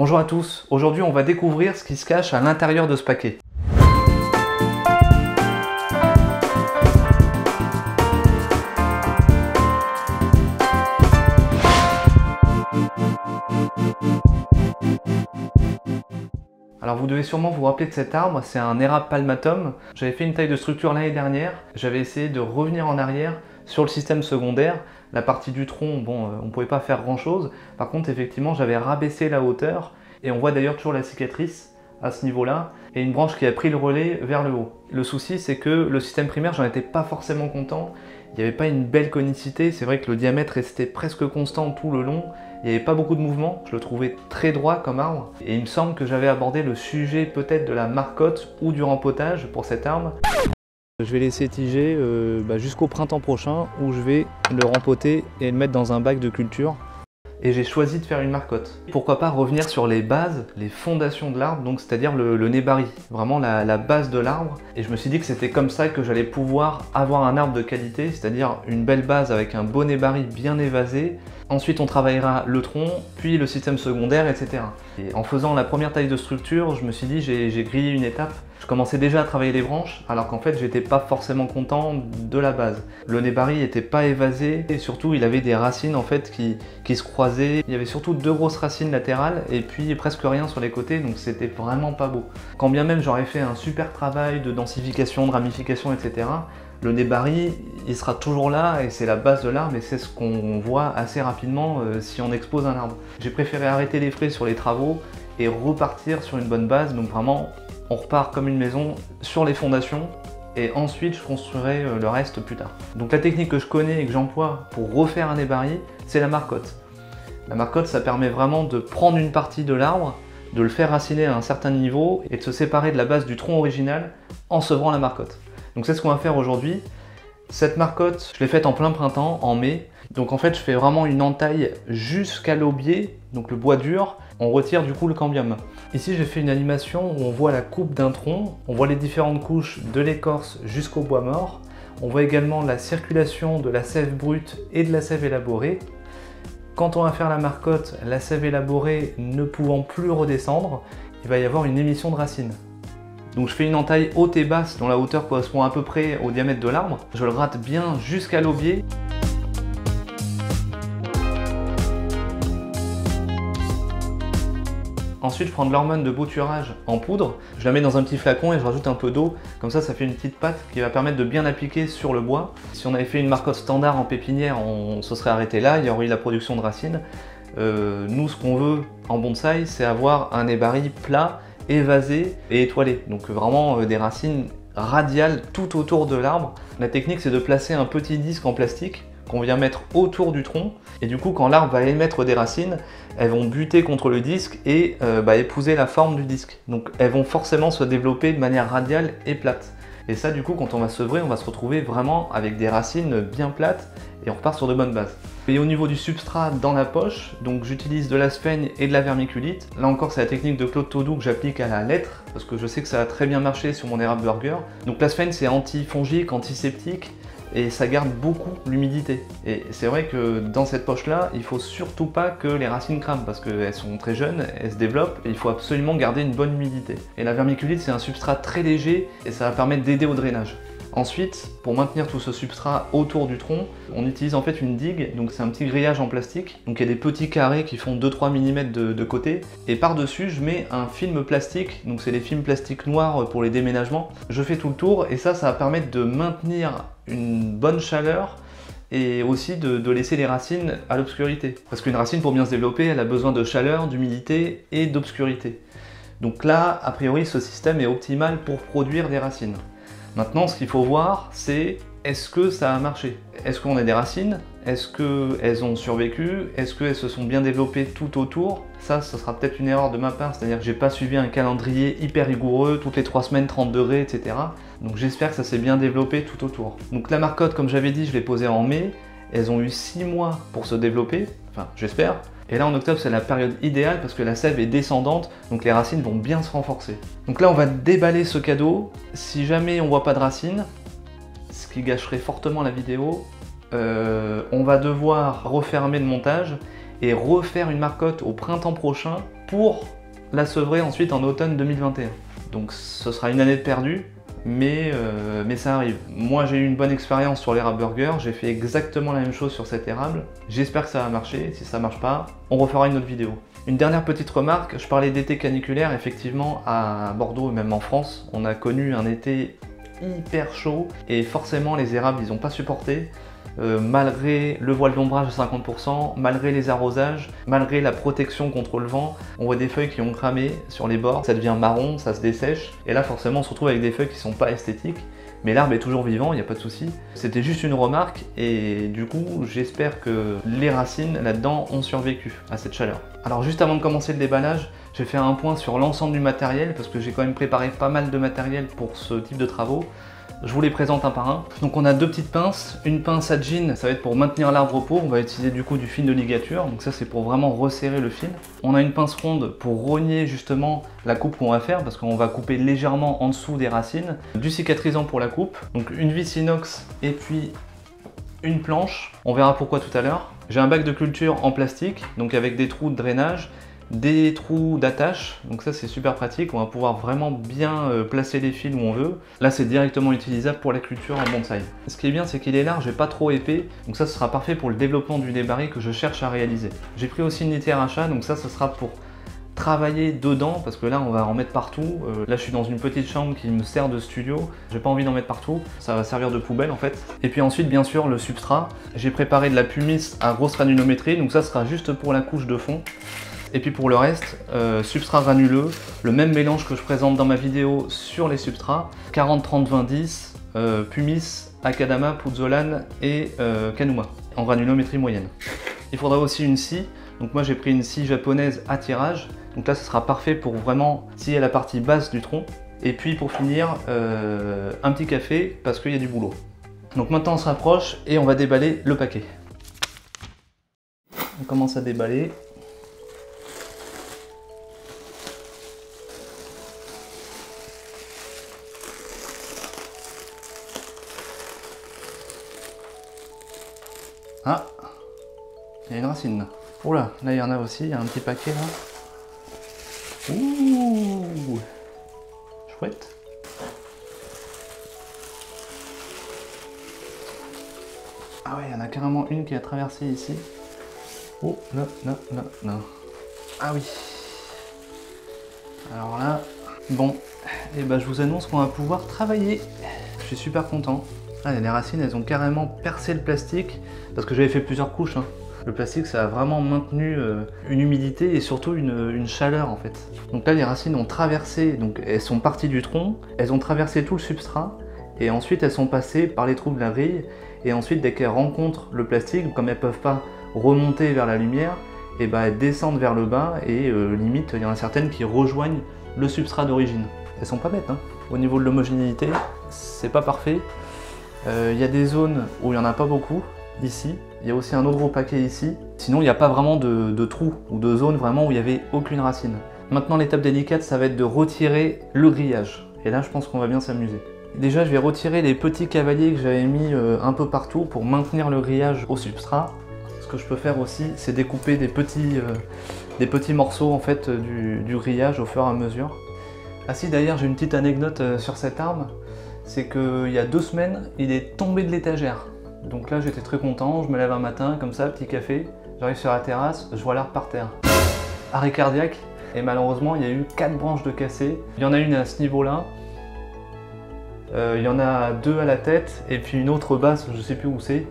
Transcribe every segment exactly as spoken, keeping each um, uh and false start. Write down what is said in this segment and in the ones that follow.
Bonjour à tous, aujourd'hui on va découvrir ce qui se cache à l'intérieur de ce paquet. Alors vous devez sûrement vous rappeler de cet arbre, c'est un érable palmatum. J'avais fait une taille de structure l'année dernière, j'avais essayé de revenir en arrière sur le système secondaire. La partie du tronc, bon, on ne pouvait pas faire grand chose. Par contre, effectivement, j'avais rabaissé la hauteur et on voit d'ailleurs toujours la cicatrice à ce niveau-là et une branche qui a pris le relais vers le haut. Le souci, c'est que le système primaire, j'en étais pas forcément content. Il n'y avait pas une belle conicité. C'est vrai que le diamètre restait presque constant tout le long. Il n'y avait pas beaucoup de mouvement, je le trouvais très droit comme arbre. Et il me semble que j'avais abordé le sujet peut-être de la marcotte ou du rempotage pour cet arbre. Je vais laisser tiger euh, bah jusqu'au printemps prochain où je vais le rempoter et le mettre dans un bac de culture. Et j'ai choisi de faire une marcotte. Pourquoi pas revenir sur les bases, les fondations de l'arbre, donc c'est-à-dire le, le nébari, vraiment la, la base de l'arbre. Et je me suis dit que c'était comme ça que j'allais pouvoir avoir un arbre de qualité, c'est-à-dire une belle base avec un beau nébari bien évasé. Ensuite on travaillera le tronc, puis le système secondaire, et cetera. Et en faisant la première taille de structure, je me suis dit j'ai grillé une étape. Je commençais déjà à travailler les branches, alors qu'en fait j'étais pas forcément content de la base. Le nébari était pas évasé et surtout il avait des racines en fait qui, qui se croisaient. Il y avait surtout deux grosses racines latérales et puis presque rien sur les côtés, donc c'était vraiment pas beau. Quand bien même j'aurais fait un super travail de densification, de ramification, et cetera, le nébari, il sera toujours là et c'est la base de l'arbre et c'est ce qu'on voit assez rapidement euh, si on expose un arbre. J'ai préféré arrêter les frais sur les travaux et repartir sur une bonne base, donc vraiment on repart comme une maison sur les fondations et ensuite je construirai le reste plus tard. Donc la technique que je connais et que j'emploie pour refaire un nébari, c'est la marcotte. La marcotte, ça permet vraiment de prendre une partie de l'arbre, de le faire raciner à un certain niveau et de se séparer de la base du tronc original en sevrant la marcotte. Donc c'est ce qu'on va faire aujourd'hui. Cette marcotte, je l'ai faite en plein printemps, en mai. Donc en fait, je fais vraiment une entaille jusqu'à l'aubier, donc le bois dur. On retire du coup le cambium. Ici, j'ai fait une animation où on voit la coupe d'un tronc. On voit les différentes couches de l'écorce jusqu'au bois mort. On voit également la circulation de la sève brute et de la sève élaborée. Quand on va faire la marcotte, la sève élaborée ne pouvant plus redescendre, il va y avoir une émission de racines. Donc je fais une entaille haute et basse dont la hauteur correspond à peu près au diamètre de l'arbre. Je le rate bien jusqu'à l'aubier. Ensuite, je prends de l'hormone de bouturage en poudre. Je la mets dans un petit flacon et je rajoute un peu d'eau. Comme ça, ça fait une petite pâte qui va permettre de bien appliquer sur le bois. Si on avait fait une marcotte standard en pépinière, on se serait arrêté là. Il y aurait eu la production de racines. Euh, nous, ce qu'on veut en bonsaï, c'est avoir un nébari plat, évasé et étoilé, donc vraiment des racines radiales tout autour de l'arbre. La technique, c'est de placer un petit disque en plastique qu'on vient mettre autour du tronc et du coup quand l'arbre va émettre des racines, elles vont buter contre le disque et euh, bah, épouser la forme du disque, donc elles vont forcément se développer de manière radiale et plate. Et ça, du coup, quand on va sevrer, on va se retrouver vraiment avec des racines bien plates et on repart sur de bonnes bases. Et au niveau du substrat dans la poche, donc j'utilise de la sphène et de la vermiculite. Là encore, c'est la technique de Claude Taudoux que j'applique à la lettre parce que je sais que ça a très bien marché sur mon érable burger. Donc la sphène, c'est antifongique, antiseptique et ça garde beaucoup l'humidité. Et c'est vrai que dans cette poche-là, il faut surtout pas que les racines crament parce qu'elles sont très jeunes, elles se développent et il faut absolument garder une bonne humidité. Et la vermiculite, c'est un substrat très léger et ça va permettre d'aider au drainage. Ensuite, pour maintenir tout ce substrat autour du tronc, on utilise en fait une digue, donc c'est un petit grillage en plastique. Donc il y a des petits carrés qui font deux à trois millimètres de, de côté. Et par-dessus, je mets un film plastique, donc c'est les films plastiques noirs pour les déménagements. Je fais tout le tour et ça, ça va permettre de maintenir une bonne chaleur et aussi de, de laisser les racines à l'obscurité. Parce qu'une racine, pour bien se développer, elle a besoin de chaleur, d'humidité et d'obscurité. Donc là, a priori, ce système est optimal pour produire des racines. Maintenant, ce qu'il faut voir, c'est est-ce que ça a marché? Est-ce qu'on a des racines? Est-ce qu'elles ont survécu? Est-ce qu'elles se sont bien développées tout autour? Ça, ce sera peut-être une erreur de ma part, c'est-à-dire que j'ai pas suivi un calendrier hyper rigoureux, toutes les trois semaines, trente degrés, et cetera. Donc j'espère que ça s'est bien développé tout autour. Donc la marcotte, comme j'avais dit, je l'ai posée en mai. Elles ont eu six mois pour se développer, enfin j'espère. Et là en octobre, c'est la période idéale parce que la sève est descendante, donc les racines vont bien se renforcer. Donc là on va déballer ce cadeau. Si jamais on voit pas de racines, ce qui gâcherait fortement la vidéo, euh, on va devoir refermer le montage et refaire une marcotte au printemps prochain pour la sevrer ensuite en automne deux mille vingt et un. Donc ce sera une année de perdue, mais, euh, mais ça arrive. Moi j'ai eu une bonne expérience sur l'érable burger, j'ai fait exactement la même chose sur cette érable. J'espère que ça va marcher, si ça marche pas, on refera une autre vidéo. Une dernière petite remarque, je parlais d'été caniculaire, effectivement à Bordeaux et même en France, on a connu un été hyper chaud et forcément les érables ils n'ont pas supporté. Euh, malgré le voile d'ombrage à cinquante pour cent, malgré les arrosages, malgré la protection contre le vent, on voit des feuilles qui ont cramé sur les bords, ça devient marron, ça se dessèche, et là forcément on se retrouve avec des feuilles qui sont pas esthétiques, mais l'arbre est toujours vivant, il n'y a pas de souci. C'était juste une remarque, et du coup j'espère que les racines là-dedans ont survécu à cette chaleur. Alors juste avant de commencer le déballage, je vais faire un point sur l'ensemble du matériel, parce que j'ai quand même préparé pas mal de matériel pour ce type de travaux. Je vous les présente un par un. Donc on a deux petites pinces, une pince à jean, ça va être pour maintenir l'arbre au pot, on va utiliser du coup du fil de ligature, donc ça c'est pour vraiment resserrer le fil. On a une pince ronde pour rogner justement la coupe qu'on va faire, parce qu'on va couper légèrement en dessous des racines, du cicatrisant pour la coupe, donc une vis inox et puis une planche, on verra pourquoi tout à l'heure. J'ai un bac de culture en plastique, donc avec des trous de drainage, des trous d'attache, donc ça c'est super pratique, on va pouvoir vraiment bien euh, placer les fils où on veut. Là c'est directement utilisable pour la culture en bonsaï. Ce qui est bien c'est qu'il est large et pas trop épais, donc ça ce sera parfait pour le développement du nébari que je cherche à réaliser. J'ai pris aussi une litière à chat, donc ça ce sera pour travailler dedans, parce que là on va en mettre partout. Euh, là je suis dans une petite chambre qui me sert de studio, j'ai pas envie d'en mettre partout, ça va servir de poubelle en fait. Et puis ensuite bien sûr le substrat, j'ai préparé de la pumice à grosse granulométrie, donc ça sera juste pour la couche de fond. Et puis pour le reste, euh, substrat granuleux, le même mélange que je présente dans ma vidéo sur les substrats, quarante trente vingt dix, euh, pumice, akadama, puzzolan et euh, kanuma, en granulométrie moyenne. Il faudra aussi une scie, donc moi j'ai pris une scie japonaise à tirage, donc là ce sera parfait pour vraiment scier la partie basse du tronc. Et puis pour finir, euh, un petit café parce qu'il y a du boulot. Donc maintenant on se rapproche et on va déballer le paquet. On commence à déballer. Ah, il y a une racine. Oh là, là il y en a aussi, il y a un petit paquet là. Ouh, chouette. Ah ouais, il y en a carrément une qui a traversé ici. Oh là, là, là, là. Ah oui. Alors là, bon, et eh ben je vous annonce qu'on va pouvoir travailler. Je suis super content. Ah, les racines, elles ont carrément percé le plastique, parce que j'avais fait plusieurs couches, hein. Le plastique, ça a vraiment maintenu euh, une humidité et surtout une, une chaleur en fait. Donc là, les racines ont traversé, donc elles sont parties du tronc, elles ont traversé tout le substrat, et ensuite elles sont passées par les trous de la grille, et ensuite dès qu'elles rencontrent le plastique, comme elles ne peuvent pas remonter vers la lumière, et bah, elles descendent vers le bas, et euh, limite, il y en a certaines qui rejoignent le substrat d'origine. Elles sont pas bêtes, hein. Au niveau de l'homogénéité, c'est pas parfait. Il euh, y a des zones où il n'y en a pas beaucoup, ici. Il y a aussi un autre gros paquet ici. Sinon, il n'y a pas vraiment de, de trous ou de zones vraiment où il n'y avait aucune racine. Maintenant, l'étape délicate, ça va être de retirer le grillage. Et là, je pense qu'on va bien s'amuser. Déjà, je vais retirer les petits cavaliers que j'avais mis euh, un peu partout pour maintenir le grillage au substrat. Ce que je peux faire aussi, c'est découper des petits, euh, des petits morceaux en fait, du, du grillage au fur et à mesure. Ah si, d'ailleurs, j'ai une petite anecdote euh, sur cet arbre. C'est qu'il y a deux semaines, il est tombé de l'étagère. Donc là, j'étais très content, je me lève un matin, comme ça, petit café, j'arrive sur la terrasse, je vois l'arbre par terre. Arrêt cardiaque, et malheureusement, il y a eu quatre branches de cassées. Il y en a une à ce niveau-là, euh, il y en a deux à la tête, et puis une autre basse, je sais plus où c'est.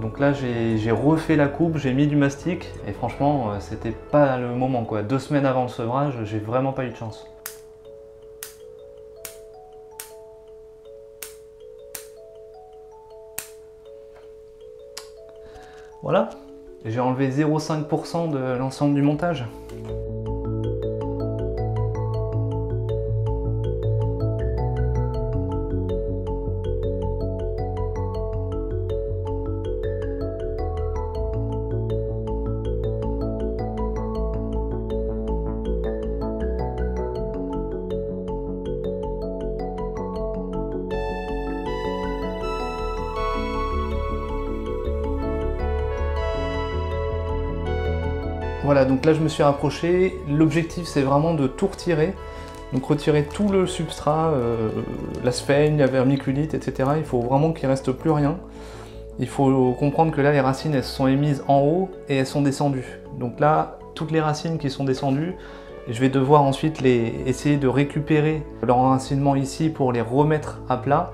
Donc là, j'ai refait la coupe, j'ai mis du mastic, et franchement, c'était pas le moment, quoi. Deux semaines avant le sevrage, j'ai vraiment pas eu de chance. Voilà, j'ai enlevé zéro virgule cinq pour cent de l'ensemble du montage. Voilà, donc là je me suis rapproché. L'objectif c'est vraiment de tout retirer. Donc retirer tout le substrat, euh, la sphène, la vermiculite, et cetera. Il faut vraiment qu'il ne reste plus rien. Il faut comprendre que là les racines elles sont émises en haut et elles sont descendues. Donc là, toutes les racines qui sont descendues, je vais devoir ensuite les, essayer de récupérer leur enracinement ici pour les remettre à plat.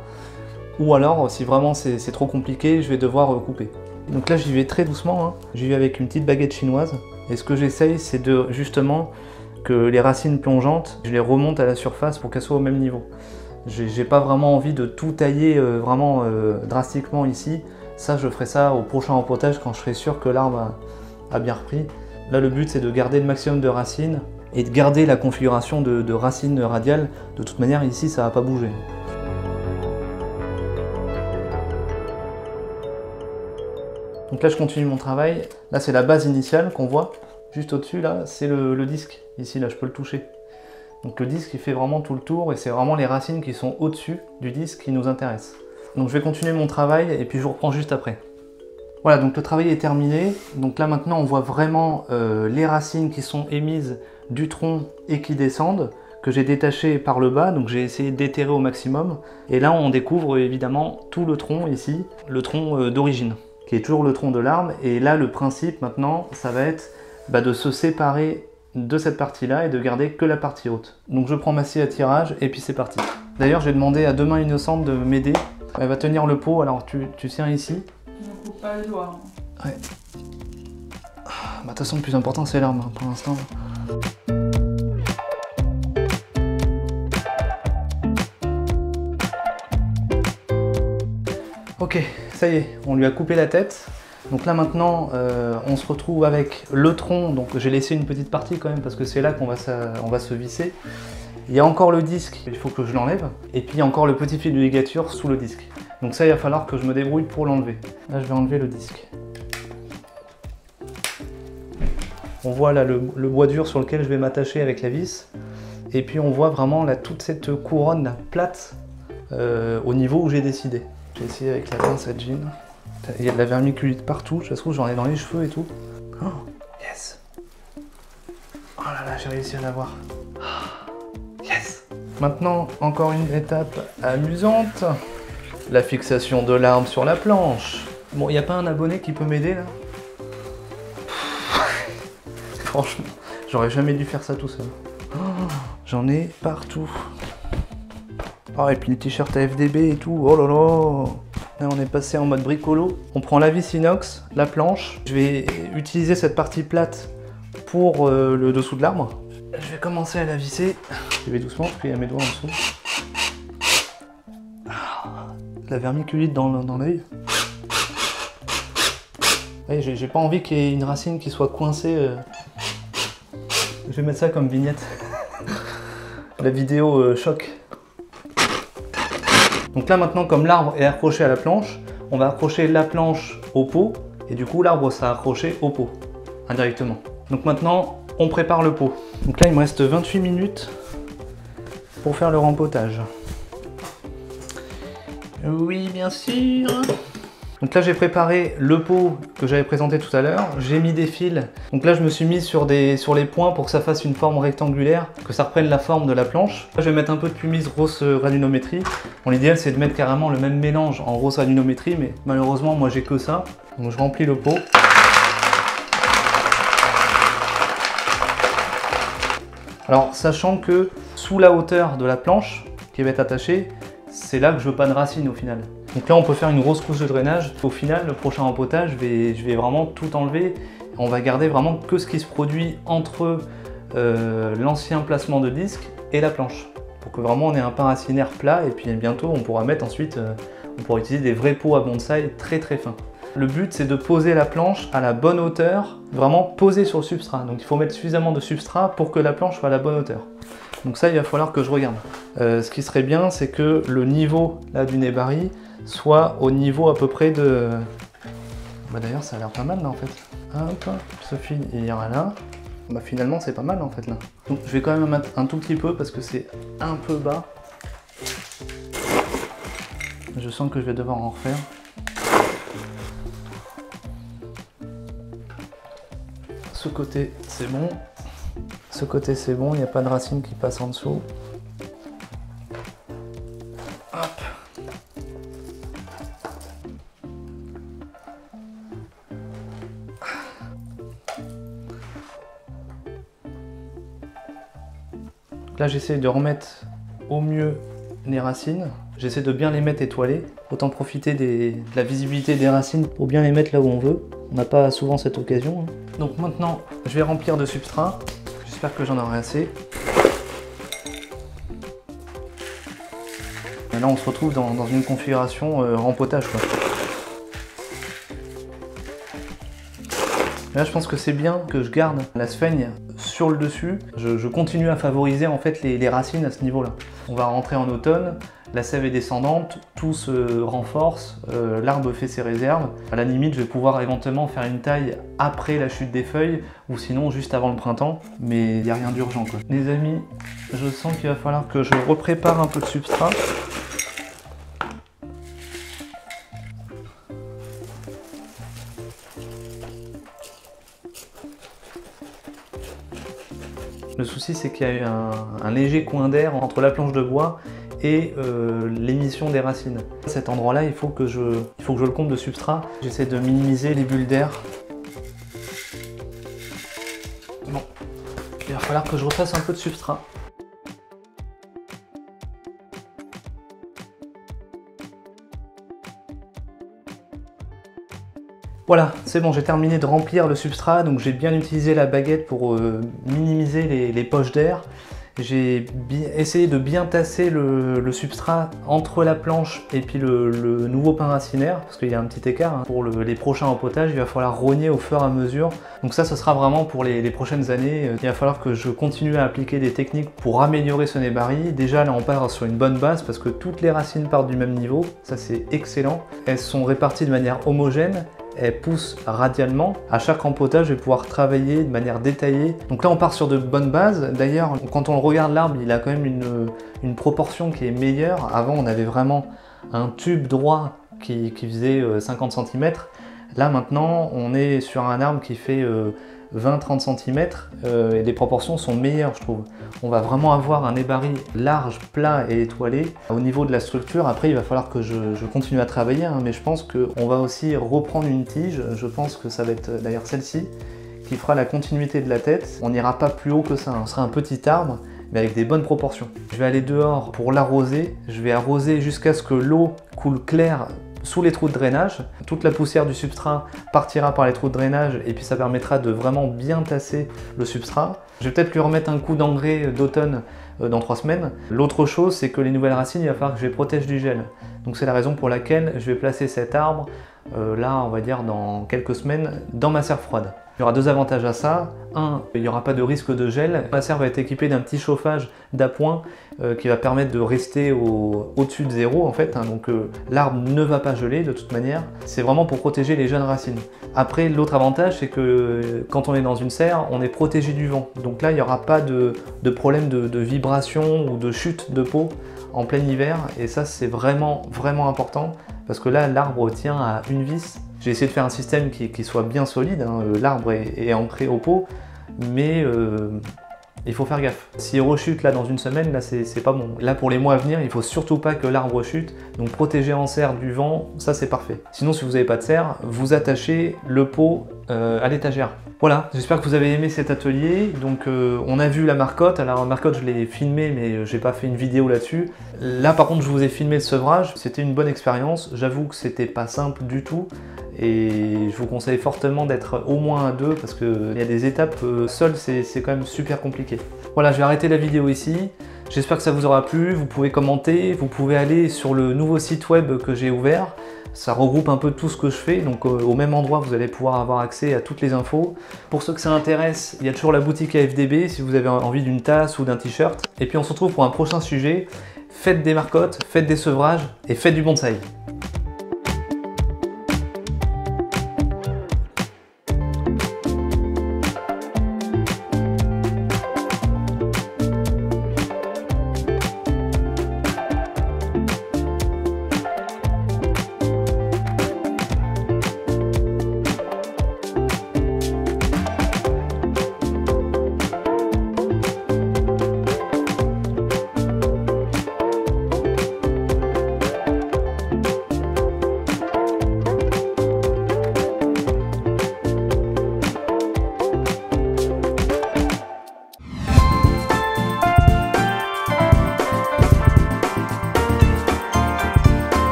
Ou alors, si vraiment c'est trop compliqué, je vais devoir couper. Donc là, j'y vais très doucement, hein. J'y vais avec une petite baguette chinoise. Et ce que j'essaye, c'est de justement que les racines plongeantes, je les remonte à la surface pour qu'elles soient au même niveau. J'ai pas vraiment envie de tout tailler euh, vraiment euh, drastiquement ici. Ça, je ferai ça au prochain rempotage quand je serai sûr que l'arbre a, a bien repris. Là, le but, c'est de garder le maximum de racines et de garder la configuration de, de racines radiales. De toute manière, ici, ça va pas bouger. Donc là, je continue mon travail. Là, c'est la base initiale qu'on voit. Juste au-dessus, là, c'est le, le disque. Ici, là, je peux le toucher. Donc le disque, il fait vraiment tout le tour et c'est vraiment les racines qui sont au-dessus du disque qui nous intéressent. Donc je vais continuer mon travail et puis je vous reprends juste après. Voilà, donc le travail est terminé. Donc là, maintenant, on voit vraiment euh, les racines qui sont émises du tronc et qui descendent, que j'ai détaché par le bas, donc j'ai essayé d'éterrer au maximum. Et là, on découvre évidemment tout le tronc ici, le tronc euh, d'origine, qui est toujours le tronc de l'arbre. Et là, le principe maintenant, ça va être bah, de se séparer de cette partie-là et de garder que la partie haute. Donc je prends ma scie à tirage et puis c'est parti. D'ailleurs, j'ai demandé à deux mains innocentes de m'aider. Elle va tenir le pot, alors tu, tu tiens ici. Je coupe pas les doigts. Ouais. De toute façon, le plus important, c'est l'arbre pour l'instant. Ok, ça y est, on lui a coupé la tête. Donc là maintenant, euh, on se retrouve avec le tronc. Donc j'ai laissé une petite partie quand même parce que c'est là qu'on va, on va se visser. Il y a encore le disque, il faut que je l'enlève. Et puis il y a encore le petit fil de ligature sous le disque. Donc ça, il va falloir que je me débrouille pour l'enlever. Là, je vais enlever le disque. On voit là le, le bois dur sur lequel je vais m'attacher avec la vis. Et puis on voit vraiment là toute cette couronne là, plate euh, au niveau où j'ai décidé. J'ai essayé avec la pince à jean. Il y a de la vermiculite partout, ça se trouve j'en ai dans les cheveux et tout. Oh, yes. Oh là là, j'ai réussi à l'avoir. Oh, yes. Maintenant, encore une étape amusante. La fixation de l'arbre sur la planche. Bon, il n'y a pas un abonné qui peut m'aider là? Franchement, j'aurais jamais dû faire ça tout seul. Oh, j'en ai partout. Oh, et puis le t-shirt A F D B et tout, oh là là. Là, on est passé en mode bricolo. On prend la vis inox, la planche. Je vais utiliser cette partie plate pour euh, le dessous de l'arbre. Je vais commencer à la visser. Je vais doucement, je plie à mes doigts en dessous. De la vermiculite dans, dans l'œil. J'ai pas envie qu'il y ait une racine qui soit coincée. Euh... Je vais mettre ça comme vignette. La vidéo euh, choc. Donc là maintenant, comme l'arbre est accroché à la planche, on va accrocher la planche au pot et du coup l'arbre sera accroché au pot, indirectement. Donc maintenant, on prépare le pot. Donc là, il me reste vingt-huit minutes pour faire le rempotage. Oui, bien sûr. Donc là, j'ai préparé le pot que j'avais présenté tout à l'heure. J'ai mis des fils. Donc là, je me suis mis sur, des, sur les points pour que ça fasse une forme rectangulaire, que ça reprenne la forme de la planche. Là, je vais mettre un peu de pumice rose granulométrie. Bon, l'idéal, c'est de mettre carrément le même mélange en rose granulométrie, mais malheureusement, moi, j'ai que ça. Donc je remplis le pot. Alors, sachant que sous la hauteur de la planche qui va être attachée, c'est là que je veux pas de racines au final. Donc là, on peut faire une grosse couche de drainage. Au final, le prochain rempotage, je vais, je vais vraiment tout enlever. On va garder vraiment que ce qui se produit entre euh, l'ancien placement de disque et la planche. Pour que vraiment on ait un pain racinaire plat et puis bientôt on pourra mettre ensuite, euh, on pourra utiliser des vrais pots à bonsaï très très fins. Le but, c'est de poser la planche à la bonne hauteur, vraiment posée sur le substrat. Donc il faut mettre suffisamment de substrat pour que la planche soit à la bonne hauteur. Donc ça, il va falloir que je regarde. Euh, ce qui serait bien, c'est que le niveau là du nébari soit au niveau à peu près de... Bah d'ailleurs, ça a l'air pas mal là en fait. Hop, ce fil, il ira là. Bah finalement, c'est pas mal en fait là. Donc je vais quand même mettre un tout petit peu parce que c'est un peu bas. Je sens que je vais devoir en refaire. ce côté c'est bon, ce côté c'est bon, il n'y a pas de racine qui passe en dessous. Hop. Là j'essaie de remettre au mieux les racines, j'essaie de bien les mettre étoilées, autant profiter des, de la visibilité des racines pour bien les mettre là où on veut. On n'a pas souvent cette occasion. Donc maintenant, je vais remplir de substrat. J'espère que j'en aurai assez. Et là, on se retrouve dans, dans une configuration euh, rempotage, quoi. Là, je pense que c'est bien que je garde la sphène sur le dessus. Je, je continue à favoriser en fait les, les racines à ce niveau-là. On va rentrer en automne. La sève est descendante, tout se renforce, euh, l'arbre fait ses réserves. À la limite, je vais pouvoir éventuellement faire une taille après la chute des feuilles ou sinon juste avant le printemps, mais il n'y a rien d'urgent, quoi. Les amis, je sens qu'il va falloir que je reprépare un peu de substrat. Le souci, c'est qu'il y a eu un, un léger coin d'air entre la planche de bois et euh, l'émission des racines. À cet endroit-là, il faut que je, il faut que je le comble de substrat. J'essaie de minimiser les bulles d'air. Bon, il va falloir que je refasse un peu de substrat. Voilà, c'est bon, j'ai terminé de remplir le substrat, donc j'ai bien utilisé la baguette pour euh, minimiser les, les poches d'air. J'ai essayé de bien tasser le, le substrat entre la planche et puis le, le nouveau pain racinaire, parce qu'il y a un petit écart, hein. Pour le, les prochains empotages, il va falloir rogner au fur et à mesure. Donc ça, ce sera vraiment pour les, les prochaines années. Il va falloir que je continue à appliquer des techniques pour améliorer ce nébari. Déjà, là, on part sur une bonne base, parce que toutes les racines partent du même niveau. Ça, c'est excellent. Elles sont réparties de manière homogène. Elle pousse radialement. À chaque rempotage, je vais pouvoir travailler de manière détaillée. Donc là, on part sur de bonnes bases. D'ailleurs, quand on regarde l'arbre, il a quand même une, une proportion qui est meilleure. Avant, on avait vraiment un tube droit qui, qui faisait cinquante centimètres. Là, maintenant, on est sur un arbre qui fait vingt à trente centimètres et les proportions sont meilleures, je trouve. On va vraiment avoir un nébari large, plat et étoilé. Au niveau de la structure, après, il va falloir que je, je continue à travailler, hein, mais je pense qu'on va aussi reprendre une tige. Je pense que ça va être d'ailleurs celle-ci qui fera la continuité de la tête. On n'ira pas plus haut que ça, hein. Ce sera un petit arbre, mais avec des bonnes proportions. Je vais aller dehors pour l'arroser. Je vais arroser jusqu'à ce que l'eau coule claire sous les trous de drainage. Toute la poussière du substrat partira par les trous de drainage et puis ça permettra de vraiment bien tasser le substrat. Je vais peut-être lui remettre un coup d'engrais d'automne dans trois semaines. L'autre chose, c'est que les nouvelles racines, il va falloir que je les protège du gel. Donc c'est la raison pour laquelle je vais placer cet arbre, euh, là on va dire dans quelques semaines, dans ma serre froide. Il y aura deux avantages à ça. Un, il n'y aura pas de risque de gel. Ma serre va être équipée d'un petit chauffage d'appoint euh, qui va permettre de rester au, au-dessus de zéro en fait. Hein, donc euh, l'arbre ne va pas geler de toute manière. C'est vraiment pour protéger les jeunes racines. Après, l'autre avantage, c'est que euh, quand on est dans une serre, on est protégé du vent. Donc là, il n'y aura pas de, de problème de, de vibration ou de chute de peau en plein hiver. Et ça, c'est vraiment, vraiment important parce que là, l'arbre tient à une vis. J'ai essayé de faire un système qui, qui soit bien solide, hein. L'arbre est, est ancré au pot, mais euh, il faut faire gaffe. S'il rechute là dans une semaine, là c'est pas bon. Là pour les mois à venir, il faut surtout pas que l'arbre rechute, donc protéger en serre du vent, ça c'est parfait. Sinon si vous n'avez pas de serre, vous attachez le pot euh, à l'étagère. Voilà, j'espère que vous avez aimé cet atelier. Donc euh, on a vu la marcotte. Alors la marcotte, je l'ai filmée, mais j'ai pas fait une vidéo là-dessus. Là par contre, je vous ai filmé le sevrage. C'était une bonne expérience. J'avoue que c'était pas simple du tout. Et je vous conseille fortement d'être au moins à deux parce qu'il y a des étapes euh, seules, c'est quand même super compliqué. Voilà, je vais arrêter la vidéo ici. J'espère que ça vous aura plu. Vous pouvez commenter, vous pouvez aller sur le nouveau site web que j'ai ouvert. Ça regroupe un peu tout ce que je fais, donc euh, au même endroit, vous allez pouvoir avoir accès à toutes les infos. Pour ceux que ça intéresse, il y a toujours la boutique A F D B si vous avez envie d'une tasse ou d'un t-shirt. Et puis on se retrouve pour un prochain sujet. Faites des marcottes, faites des sevrages et faites du bonsaï.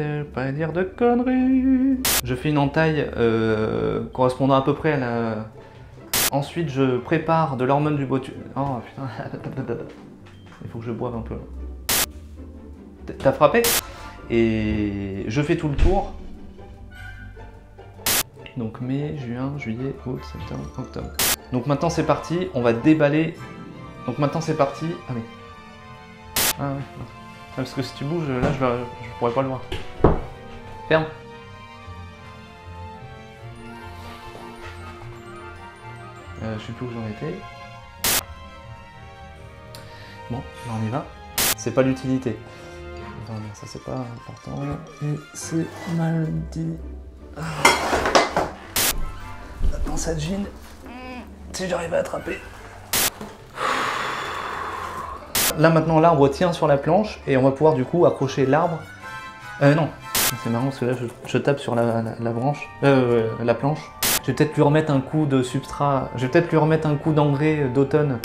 j'espère pas dire de conneries. Je fais une entaille euh, correspondant à peu près à la... Ensuite, je prépare de l'hormone du botu... Oh putain, il faut que je boive un peu. T'as frappé? Et je fais tout le tour. Donc mai, juin, juillet, août, septembre, octobre. Donc maintenant c'est parti, on va déballer. Donc maintenant c'est parti. Ah oui. Ah oui. Parce que si tu bouges, là je, vais... je pourrais pas le voir. Ferme. Euh, je sais plus où j'en étais. Bon, on y va. C'est pas l'utilité. Ça c'est pas important. Et c'est mal dit. Attends, ça gine. Si j'arrive à attraper. Là maintenant l'arbre tient sur la planche et on va pouvoir du coup accrocher l'arbre. Euh non. C'est marrant parce que là je, je tape sur la, la, la branche. Euh la planche. Je vais peut-être lui remettre un coup de substrat. Je vais peut-être lui remettre un coup d'engrais d'automne.